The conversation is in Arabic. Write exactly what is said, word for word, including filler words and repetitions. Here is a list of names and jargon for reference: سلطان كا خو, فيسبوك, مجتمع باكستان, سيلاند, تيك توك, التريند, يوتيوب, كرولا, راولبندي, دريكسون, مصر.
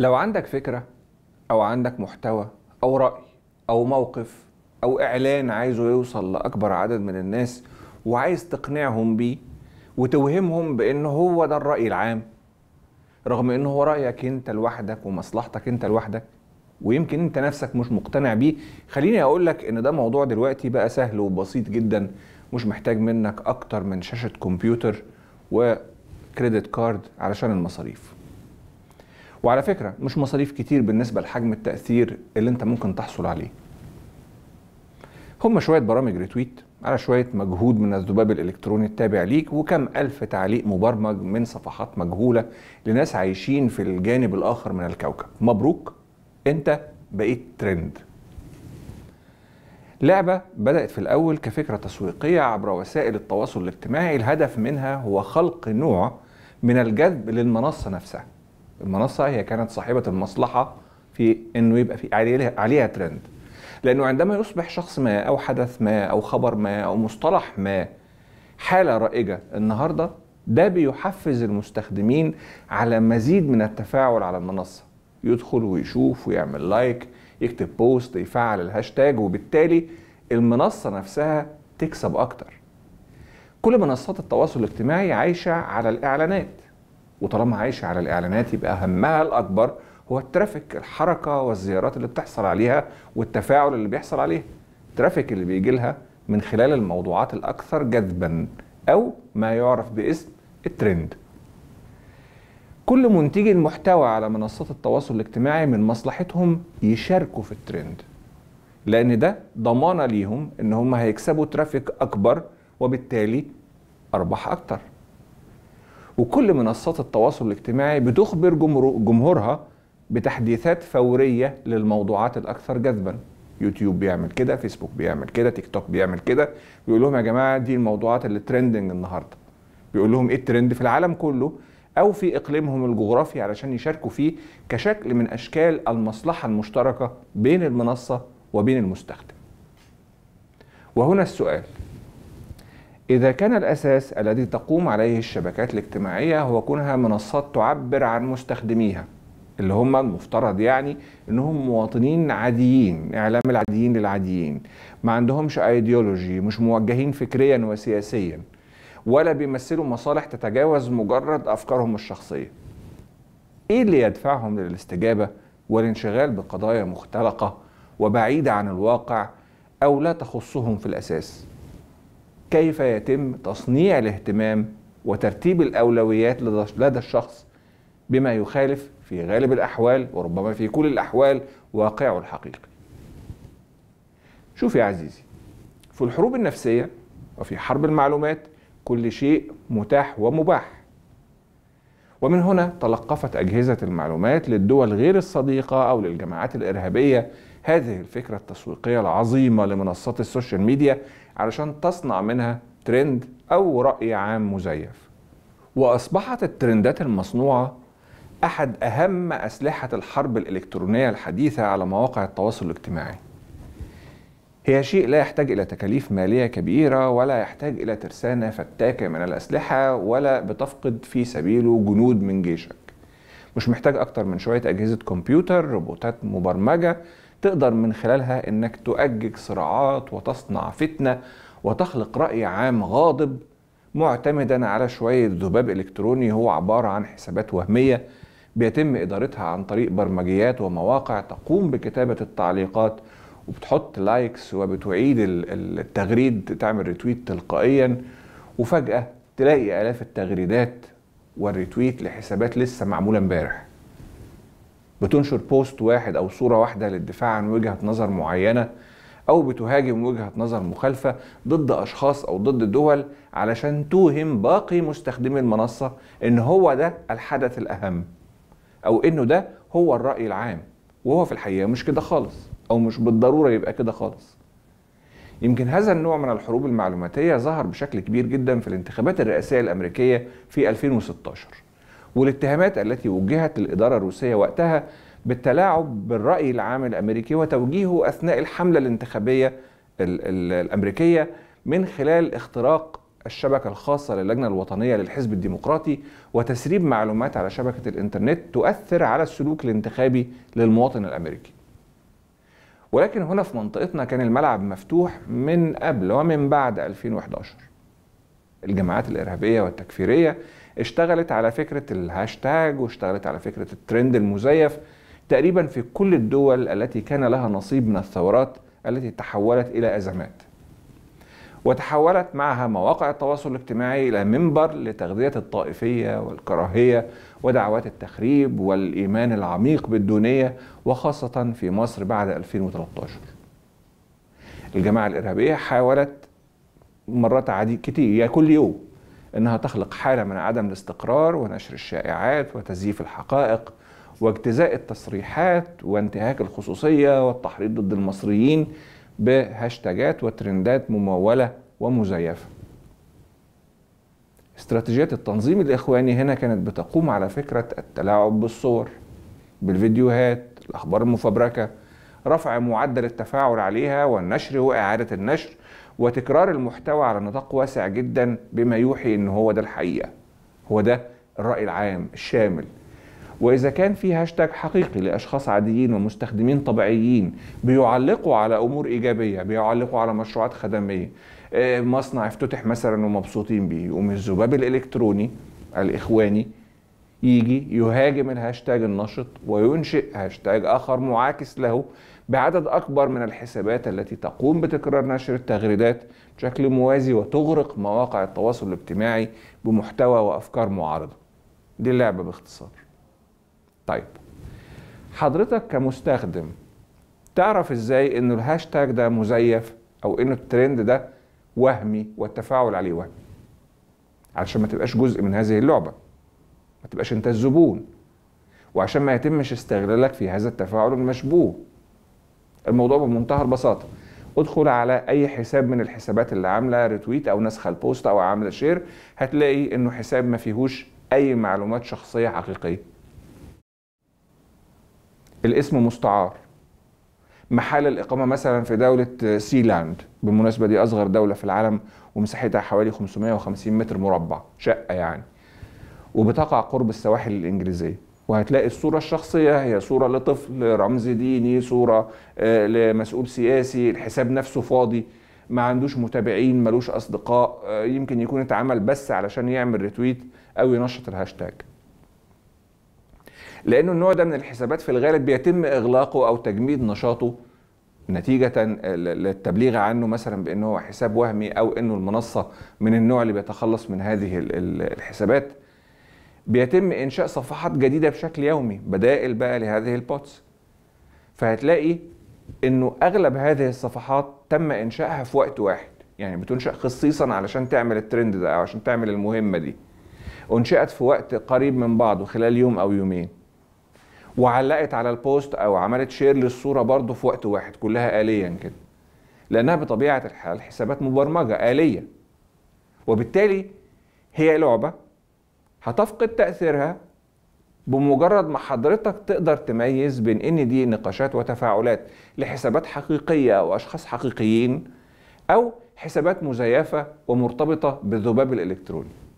لو عندك فكرة أو عندك محتوى أو رأي أو موقف أو إعلان عايزه يوصل لأكبر عدد من الناس وعايز تقنعهم بيه وتوهمهم بأنه هو ده الرأي العام، رغم أنه هو رأيك أنت لوحدك ومصلحتك أنت لوحدك، ويمكن أنت نفسك مش مقتنع بيه. خليني أقولك أن ده موضوع دلوقتي بقى سهل وبسيط جدا، مش محتاج منك أكتر من شاشة كمبيوتر وكريدت كارد علشان المصاريف. وعلى فكرة مش مصاريف كتير بالنسبة لحجم التأثير اللي انت ممكن تحصل عليه. هم شوية برامج ريتويت على شوية مجهود من الذباب الإلكتروني التابع ليك وكم ألف تعليق مبرمج من صفحات مجهولة لناس عايشين في الجانب الآخر من الكوكب. مبروك، انت بقيت ترند. لعبة بدأت في الأول كفكرة تسويقية عبر وسائل التواصل الاجتماعي، الهدف منها هو خلق نوع من الجذب للمنصة نفسها. المنصة هي كانت صاحبة المصلحة في انه يبقى في عليها, عليها ترند، لانه عندما يصبح شخص ما او حدث ما او خبر ما او مصطلح ما حالة رائجة النهاردة، ده بيحفز المستخدمين على مزيد من التفاعل على المنصة، يدخل ويشوف ويعمل لايك، يكتب بوست، يفعل الهاشتاج، وبالتالي المنصة نفسها تكسب اكتر. كل منصات التواصل الاجتماعي عايشة على الاعلانات، وطالما عايشة على الإعلانات يبقى همها الأكبر هو الترافيك، الحركة والزيارات اللي بتحصل عليها والتفاعل اللي بيحصل عليها، الترافيك اللي بيجي لها من خلال الموضوعات الأكثر جذباً أو ما يعرف باسم الترند. كل منتجي المحتوى على منصات التواصل الاجتماعي من مصلحتهم يشاركوا في الترند، لأن ده ضمانة ليهم إن هم هيكسبوا ترافيك أكبر وبالتالي أرباح أكتر. وكل منصات التواصل الاجتماعي بتخبر جمهورها بتحديثات فورية للموضوعات الأكثر جذباً. يوتيوب بيعمل كده، فيسبوك بيعمل كده، تيك توك بيعمل كده، بيقول لهم يا جماعة دي الموضوعات اللي ترندنج النهاردة، بيقول لهم إيه الترند في العالم كله أو في إقليمهم الجغرافي علشان يشاركوا فيه كشكل من أشكال المصلحة المشتركة بين المنصة وبين المستخدم. وهنا السؤال: إذا كان الأساس الذي تقوم عليه الشبكات الاجتماعية هو كونها منصات تعبر عن مستخدميها، اللي هم المفترض يعني إنهم مواطنين عاديين، إعلام العاديين للعاديين، ما عندهمش أيديولوجي، مش موجهين فكريا وسياسيا، ولا بيمثلوا مصالح تتجاوز مجرد أفكارهم الشخصية، إيه اللي يدفعهم للاستجابة والانشغال بقضايا مختلقة وبعيدة عن الواقع أو لا تخصهم في الأساس؟ كيف يتم تصنيع الاهتمام وترتيب الأولويات لدى الشخص بما يخالف في غالب الأحوال وربما في كل الأحوال واقعه الحقيقي؟ شوف يا عزيزي، في الحروب النفسية وفي حرب المعلومات كل شيء متاح ومباح، ومن هنا تلقفت أجهزة المعلومات للدول غير الصديقة أو للجماعات الإرهابية هذه الفكرة التسويقية العظيمة لمنصات السوشيال ميديا علشان تصنع منها ترند أو رأي عام مزيف. وأصبحت الترندات المصنوعة أحد أهم أسلحة الحرب الإلكترونية الحديثة على مواقع التواصل الاجتماعي. هي شيء لا يحتاج إلى تكاليف مالية كبيرة، ولا يحتاج إلى ترسانة فتاكة من الأسلحة، ولا بتفقد في سبيله جنود من جيشك. مش محتاج أكتر من شوية أجهزة كمبيوتر، روبوتات مبرمجة تقدر من خلالها إنك تؤجج صراعات وتصنع فتنة وتخلق رأي عام غاضب معتمداً على شوية ذباب إلكتروني هو عبارة عن حسابات وهمية بيتم إدارتها عن طريق برمجيات ومواقع تقوم بكتابة التعليقات وبتحط لايكس وبتعيد التغريد، تعمل ريتويت تلقائياً، وفجأة تلاقي آلاف التغريدات والريتويت لحسابات لسه معمولة امبارح. بتنشر بوست واحد أو صورة واحدة للدفاع عن وجهة نظر معينة، أو بتهاجم وجهة نظر مخالفة ضد أشخاص أو ضد دول علشان توهم باقي مستخدمي المنصة إن هو ده الحدث الأهم أو إنه ده هو الرأي العام، وهو في الحقيقة مش كده خالص، أو مش بالضرورة يبقى كده خالص. يمكن هذا النوع من الحروب المعلوماتية ظهر بشكل كبير جدا في الانتخابات الرئاسية الأمريكية في ألفين وستاشر، والاتهامات التي وجهت للإدارة الروسية وقتها بالتلاعب بالرأي العام الأمريكي وتوجيهه أثناء الحملة الانتخابية الأمريكية من خلال اختراق الشبكة الخاصة للجنة الوطنية للحزب الديمقراطي وتسريب معلومات على شبكة الإنترنت تؤثر على السلوك الانتخابي للمواطن الأمريكي. ولكن هنا في منطقتنا كان الملعب مفتوح من قبل ومن بعد ألفين وأحد عشر. الجماعات الإرهابية والتكفيرية اشتغلت على فكرة الهاشتاج واشتغلت على فكرة الترند المزيف تقريبا في كل الدول التي كان لها نصيب من الثورات التي تحولت إلى أزمات، وتحولت معها مواقع التواصل الاجتماعي إلى منبر لتغذية الطائفية والكراهية ودعوات التخريب والإيمان العميق بالدونية، وخاصة في مصر بعد ألفين وثلاثة عشر. الجماعة الإرهابية حاولت مرات عديدة كتير يعني كل يوم أنها تخلق حالة من عدم الاستقرار ونشر الشائعات وتزييف الحقائق واجتزاء التصريحات وانتهاك الخصوصية والتحريض ضد المصريين بهاشتاجات وترندات ممولة ومزيفة. استراتيجيات التنظيم الإخواني هنا كانت بتقوم على فكرة التلاعب بالصور، بالفيديوهات، الأخبار المفبركة، رفع معدل التفاعل عليها والنشر وإعادة النشر وتكرار المحتوى على نطاق واسع جدا بما يوحي إن هو ده الحقيقة، هو ده الرأي العام الشامل. وإذا كان في هاشتاج حقيقي لأشخاص عاديين ومستخدمين طبيعيين بيعلقوا على أمور إيجابية، بيعلقوا على مشروعات خدمية، مصنع افتتح مثلا ومبسوطين بيه، يقوم الذباب الإلكتروني الإخواني يجي يهاجم الهاشتاج النشط وينشئ هاشتاج آخر معاكس له بعدد أكبر من الحسابات التي تقوم بتكرار نشر التغريدات بشكل موازي وتغرق مواقع التواصل الاجتماعي بمحتوى وأفكار معارضة. دي اللعبة باختصار. طيب حضرتك كمستخدم تعرف ازاي انه الهاشتاج ده مزيف او انه الترند ده وهمي والتفاعل عليه وهمي؟ علشان ما تبقاش جزء من هذه اللعبة، ما تبقاش انت الزبون، وعشان ما يتمش استغلالك في هذا التفاعل المشبوه. الموضوع بمنتهى البساطة، ادخل على اي حساب من الحسابات اللي عاملة ريتويت او نسخة البوست او عاملة شير، هتلاقي انه حساب ما فيهوش اي معلومات شخصية حقيقية. الاسم مستعار، محل الإقامة مثلا في دولة سيلاند، بالمناسبة دي أصغر دولة في العالم ومساحتها حوالي خمسمائة وخمسين متر مربع، شقة يعني، وبتقع قرب السواحل الإنجليزية. وهتلاقي الصورة الشخصية هي صورة لطفل، رمز ديني، صورة لمسؤول سياسي. الحساب نفسه فاضي، ما عندوش متابعين، ملوش أصدقاء، يمكن يكون اتعمل بس علشان يعمل ريتويت أو ينشط الهاشتاج. لأنه النوع ده من الحسابات في الغالب بيتم إغلاقه أو تجميد نشاطه نتيجة للتبليغ عنه مثلا بأنه حساب وهمي، أو أنه المنصة من النوع اللي بيتخلص من هذه الحسابات. بيتم إنشاء صفحات جديدة بشكل يومي، بدائل بقى لهذه البوتس. فهتلاقي أنه أغلب هذه الصفحات تم إنشائها في وقت واحد، يعني بتنشأ خصيصا علشان تعمل الترند ده أو عشان تعمل المهمة دي، أنشأت في وقت قريب من بعضه خلال يوم أو يومين، وعلقت على البوست أو عملت شير للصورة برضه في وقت واحد، كلها آليا كده، لأنها بطبيعة الحال حسابات مبرمجة آلية، وبالتالي هي لعبة هتفقد تأثيرها بمجرد ما حضرتك تقدر تميز بين إن دي نقاشات وتفاعلات لحسابات حقيقية أو أشخاص حقيقيين، أو حسابات مزيفة ومرتبطة بالذباب الإلكتروني.